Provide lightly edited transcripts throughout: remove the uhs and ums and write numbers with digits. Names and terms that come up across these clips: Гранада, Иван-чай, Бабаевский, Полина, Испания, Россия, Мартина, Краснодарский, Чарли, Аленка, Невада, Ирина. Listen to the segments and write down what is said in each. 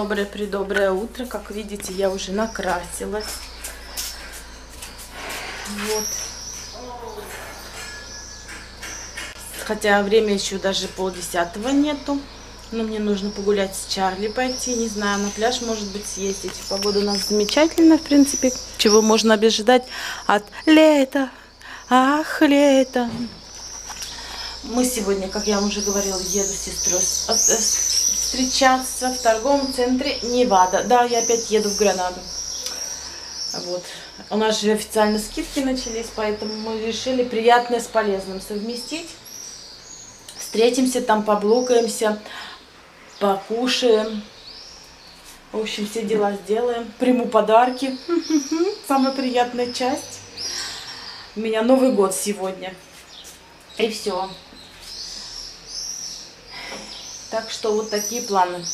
Доброе-предоброе утро. Как видите, я уже накрасилась. Вот. Хотя время еще даже 9:30 нету. Но мне нужно погулять с Чарли, пойти, не знаю, на пляж, может быть, съездить. Погода у нас замечательная, в принципе, чего можно ожидать от лета. Ах, лето. Мы сегодня, как я уже говорила, еду с сестрой встречаться в торговом центре Невада. Да, я опять еду в Гранаду. Вот. У нас же официально скидки начались, поэтому мы решили приятное с полезным совместить. Встретимся там, поблокаемся, покушаем. В общем, все дела сделаем. Приму подарки. Самая приятная часть. У меня Новый год сегодня. И все. Так что вот такие планы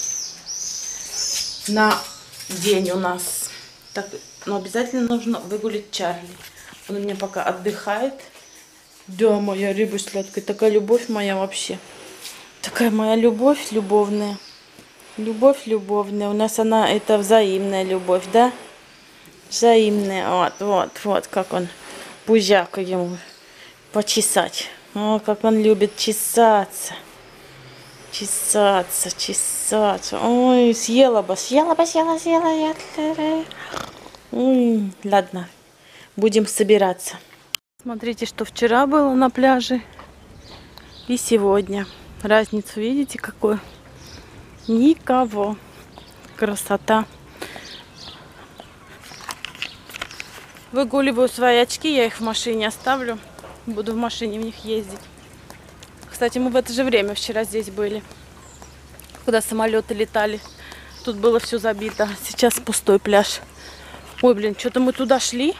на день у нас. Так, но обязательно нужно выгулить Чарли. Он у меня пока отдыхает. Да, моя рыба сладкая. Такая любовь моя вообще. Такая моя любовь любовная. Любовь любовная. У нас она, это взаимная любовь, да? Взаимная. Вот, вот, вот, как он. Пузяка ему почесать. О, как он любит чесаться. Чесаться, чесаться. Ой, съела бы, съела бы, съела, съела. Ой, ладно, будем собираться. Смотрите, что вчера было на пляже и сегодня. Разницу видите, какую? Никого. Красота. Выгуливаю свои очки, я их в машине оставлю. Буду в машине в них ездить. Кстати, мы в это же время вчера здесь были, когда самолеты летали. Тут было все забито. Сейчас пустой пляж. Ой, блин, что-то мы туда шли.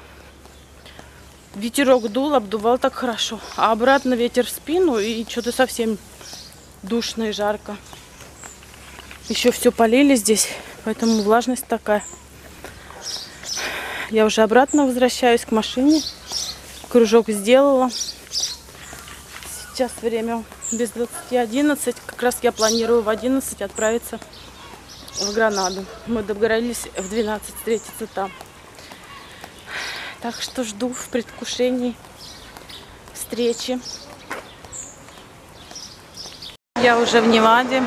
Ветерок дул, обдувал так хорошо. А обратно ветер в спину, и что-то совсем душно и жарко. Еще все полили здесь, поэтому влажность такая. Я уже обратно возвращаюсь к машине. Кружок сделала. Сейчас время без 20:11. Как раз я планирую в 11 отправиться в Гранаду. Мы договорились в 12 встретиться там. Так что жду в предвкушении встречи. Я уже в Неваде.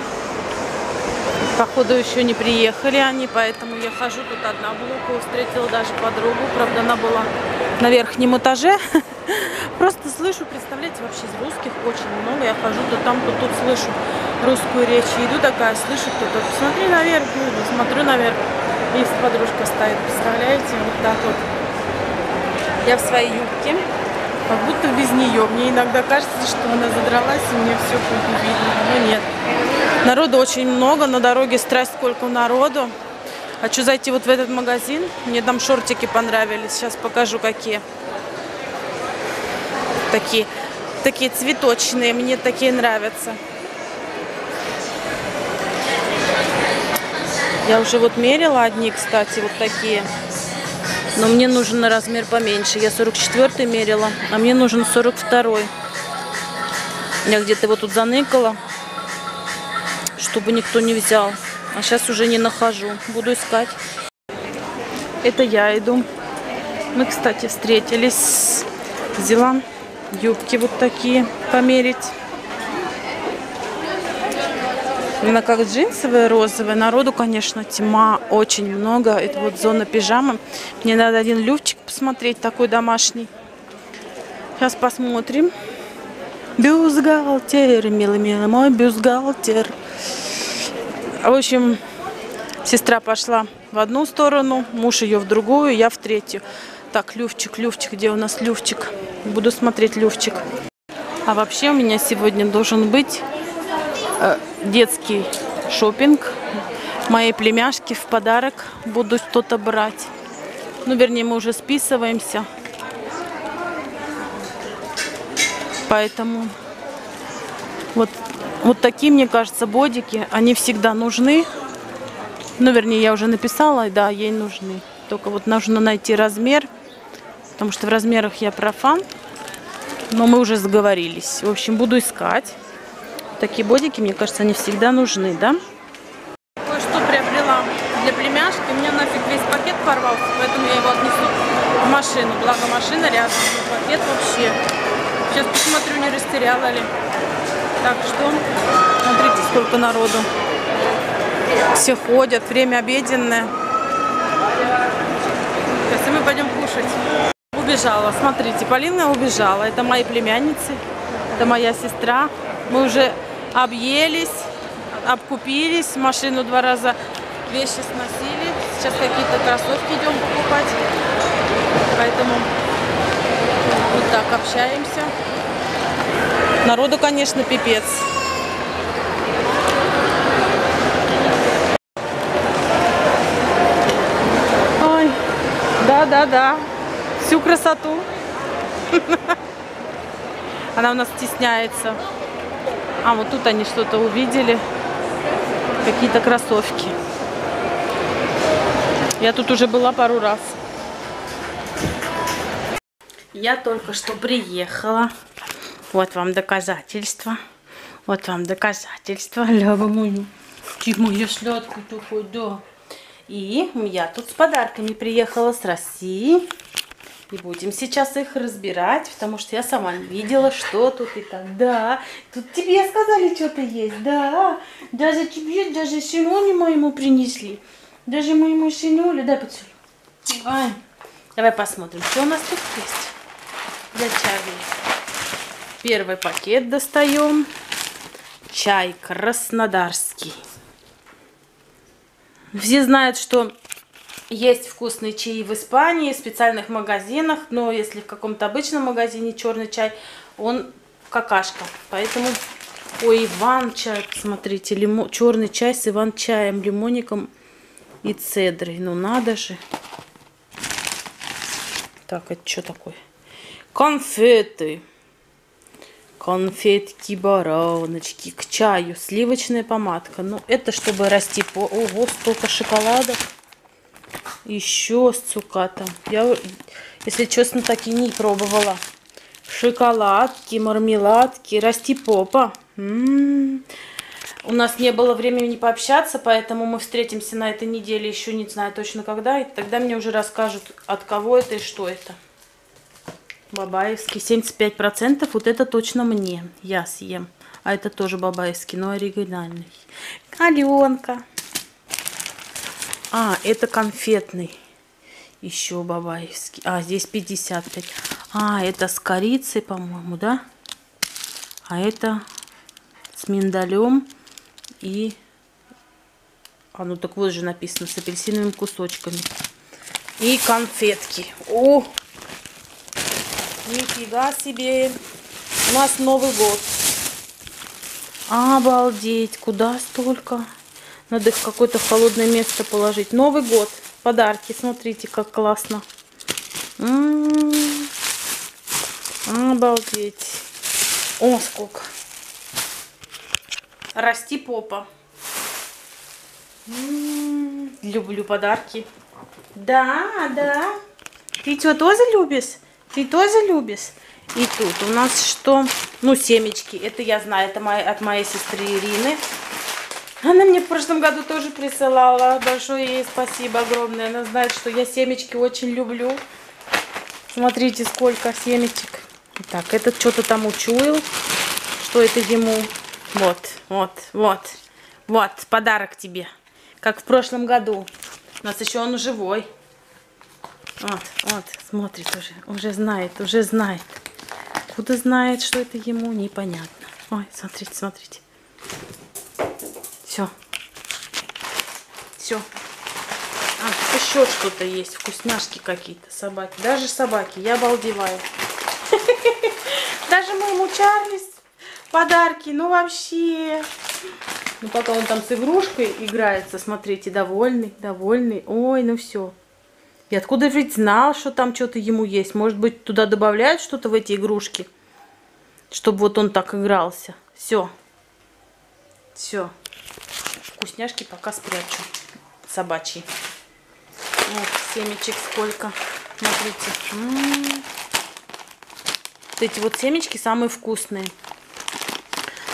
Походу еще не приехали они, поэтому я хожу тут одна в луку. Встретила даже подругу. Правда, она была на верхнем этаже. Просто слышу, представляете, вообще из русских очень много. Я хожу то там, то тут, слышу русскую речь. Иду такая, слышу кто-то. Смотри наверх, иду, смотрю наверх. И подружка стоит, представляете, вот так вот. Я в своей юбке, как будто без нее. Мне иногда кажется, что она задралась, и мне все плохо видно. Но нет. Народу очень много, на дороге страсть сколько народу. Хочу зайти вот в этот магазин. Мне там шортики понравились. Сейчас покажу, какие. Такие цветочные. Мне такие нравятся. Я уже вот мерила одни, кстати, вот такие. Но мне нужен размер поменьше. Я 44 мерила, а мне нужен 42. Я где-то его тут заныкала, чтобы никто не взял. А сейчас уже не нахожу. Буду искать. Это я иду. Мы, кстати, встретились. Взяла юбки вот такие померить. Она как джинсовая, розовая. Народу, конечно, тьма, очень много. Это вот зона пижамы. Мне надо один люфчик посмотреть, такой домашний. Сейчас посмотрим. Бюстгальтер, милый-милый мой бюстгальтер. В общем, сестра пошла в одну сторону, муж ее в другую, я в третью. Так, люфчик, где у нас люфчик? Буду смотреть люфчик. А вообще у меня сегодня должен быть детский шопинг. Моей племяшке в подарок буду что-то брать. Ну, вернее, мы уже списываемся. Поэтому вот такие, мне кажется, бодики, они всегда нужны. Ну, вернее, я уже написала, да, ей нужны. Только вот нужно найти размер, потому что в размерах я профан. Но мы уже сговорились. В общем, буду искать. Такие бодики, мне кажется, они всегда нужны, да? Кое-что приобрела. вкусняшек, и мне нафиг весь пакет порвался, поэтому я его отнесу в машину. Благо машина рядом, но пакет вообще. Сейчас посмотрю, не растеряла ли. Так что, смотрите, сколько народу. Все ходят, время обеденное. Сейчас и мы пойдем кушать. Убежала, смотрите, Полина убежала. Это мои племянницы, это моя сестра. Мы уже объелись, обкупились, машину 2 раза вещи сносили. Сейчас какие-то кроссовки идем покупать. Поэтому вот так общаемся. Народу, конечно, пипец. Ой, да-да-да, всю красоту. Она у нас стесняется. А вот тут они что-то увидели. Какие-то кроссовки. Я тут уже была пару раз. Я только что приехала. Вот вам доказательства. Вот вам доказательства. Чему я сладкую такой, да. И я тут с подарками приехала с России. И будем сейчас их разбирать, потому что я сама не видела, что тут и так. Да, тут тебе сказали, что-то есть, да. Даже тебе, даже сынуле моему принесли. Даже моему сынуле, дай поцелуй. Ай. Давай посмотрим, что у нас тут есть. Для Чарли. Первый пакет достаем. Чай краснодарский. Все знают, что есть вкусный чай в Испании, в специальных магазинах. Но если в каком-то обычном магазине черный чай, он какашка. Поэтому у Иван-чай, смотрите, черный чай с Иван-чаем, лимоником и цедрой. Ну надо же. Так, это что такое? Конфеты. Конфетки, бараночки, к чаю, сливочная помадка. Ну, это чтобы расти по... Ого, столько шоколадов. Еще с цукатом. Я, если честно, так и не пробовала. Шоколадки, мармеладки, расти попа. У нас не было времени пообщаться, поэтому мы встретимся на этой неделе, еще не знаю точно когда. И тогда мне уже расскажут, от кого это и что это. Бабаевский 75%, вот это точно мне, я съем. А это тоже бабаевский, но оригинальный. Аленка. А, это конфетный. Еще бабаевский. А, здесь 55. А, это с корицей, по-моему, да? А это с миндалем и... А, ну так вот же написано, с апельсиновыми кусочками. И конфетки. О! Нифига себе! У нас Новый год. Обалдеть! Куда столько? Надо их какое-то в холодное место положить. Новый год. Подарки. Смотрите, как классно. Обалдеть! О, сколько! Расти попа. Люблю подарки. Да, да. Ты что, тоже любишь? Ты тоже любишь? И тут у нас что? Ну, семечки. Это я знаю. Это от моей сестры Ирины. Она мне в прошлом году тоже присылала. Большое ей спасибо огромное. Она знает, что я семечки очень люблю. Смотрите, сколько семечек. Так, этот что-то там учуял. Что это ему? Вот, вот, вот. Вот, подарок тебе. Как в прошлом году. У нас еще он живой. Вот, вот, смотрит уже знает. Куда знает, что это ему, непонятно. Ой, смотрите, смотрите. Все. Все. А, еще что-то есть, вкусняшки какие-то, собаки. Даже собаки, я обалдеваю. Даже моему Чарли подарки, ну вообще. Ну пока он там с игрушкой играется, смотрите, довольный, довольный. Ой, ну все. И откуда ведь знал, что там что-то ему есть? Может быть, туда добавляют что-то в эти игрушки? Чтобы вот он так игрался. Все. Все. Вкусняшки пока спрячу. Собачьи. Вот, семечек сколько. Смотрите. Вот эти вот семечки самые вкусные.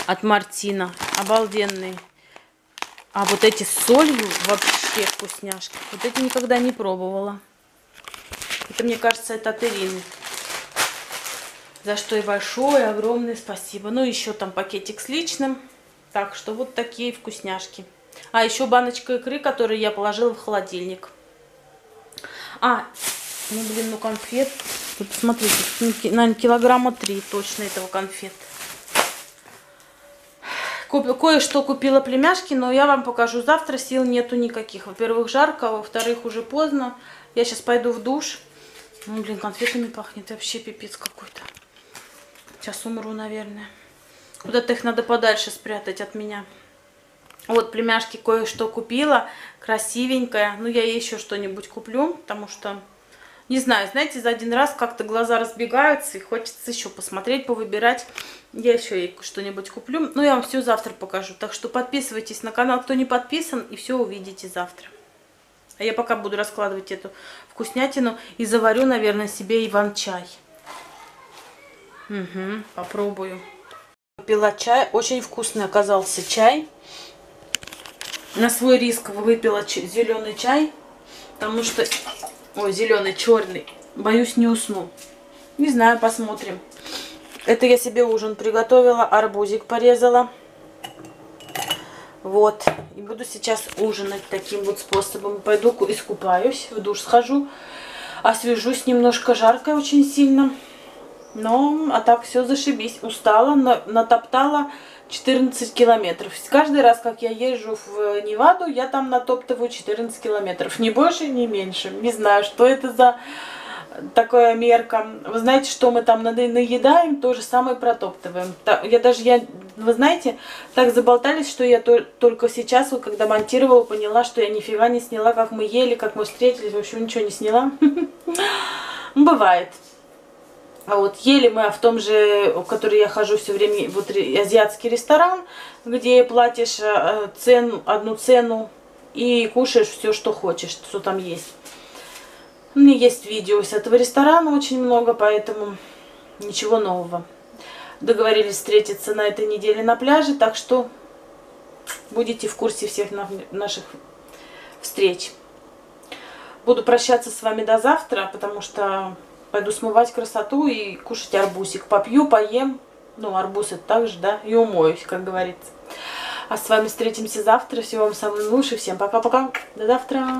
От Мартина. Обалденные. А вот эти с солью вообще вкусняшки. Вот эти никогда не пробовала. Это, мне кажется, это от Ирины. За что и большое, огромное спасибо. Ну, еще там пакетик с личным. Так что вот такие вкусняшки. А еще баночка икры, которую я положила в холодильник. А, ну, блин, ну конфет. Тут, смотрите, наверное, 3 килограмма точно этого конфет. Кое-что купила племяшки, но я вам покажу завтра. Сил нету никаких. Во-первых, жарко, во-вторых, уже поздно. Я сейчас пойду в душ. Ну, блин, конфетами пахнет. Вообще пипец какой-то. Сейчас умру, наверное. Куда-то их надо подальше спрятать от меня. Вот, племяшки, кое-что купила. Красивенькая. Ну, я ей еще что-нибудь куплю, потому что... Не знаю, знаете, за один раз как-то глаза разбегаются и хочется еще посмотреть, повыбирать. Я еще ей что-нибудь куплю. Но я вам все завтра покажу. Так что подписывайтесь на канал, кто не подписан, и все увидите завтра. А я пока буду раскладывать эту вкуснятину и заварю, наверное, себе иван-чай. Угу, попробую. Пила чай, очень вкусный оказался чай. На свой риск выпила зеленый чай, потому что... Ой, зеленый, черный. Боюсь, не усну. Не знаю, посмотрим. Это я себе ужин приготовила. Арбузик порезала. Вот. И буду сейчас ужинать таким вот способом. Пойду искупаюсь, в душ схожу. Освежусь, немножко жарко очень сильно. Но, а так все зашибись. Устала, натоптала 14 километров. Каждый раз, как я езжу в Неваду, я там натоптываю 14 километров. Ни больше, ни меньше. Не знаю, что это за такая мерка. Вы знаете, что мы там наедаем, то же самое протоптываем. Вы знаете, так заболтались, что я только сейчас, вот, когда монтировала, поняла, что я нифига не сняла, как мы ели, как мы встретились. В общем, ничего не сняла. Бывает. А вот ели мы в том же, в который я хожу все время, вот азиатский ресторан, где платишь одну цену и кушаешь все, что хочешь, что там есть. У меня есть видео с этого ресторана очень много, поэтому ничего нового. Договорились встретиться на этой неделе на пляже, так что будете в курсе всех наших встреч. Буду прощаться с вами до завтра, потому что... Пойду смывать красоту и кушать арбузик. Попью, поем. Ну, арбуз это также, да, и умоюсь, как говорится. А с вами встретимся завтра. Всего вам самого лучшего. Всем пока-пока. До завтра.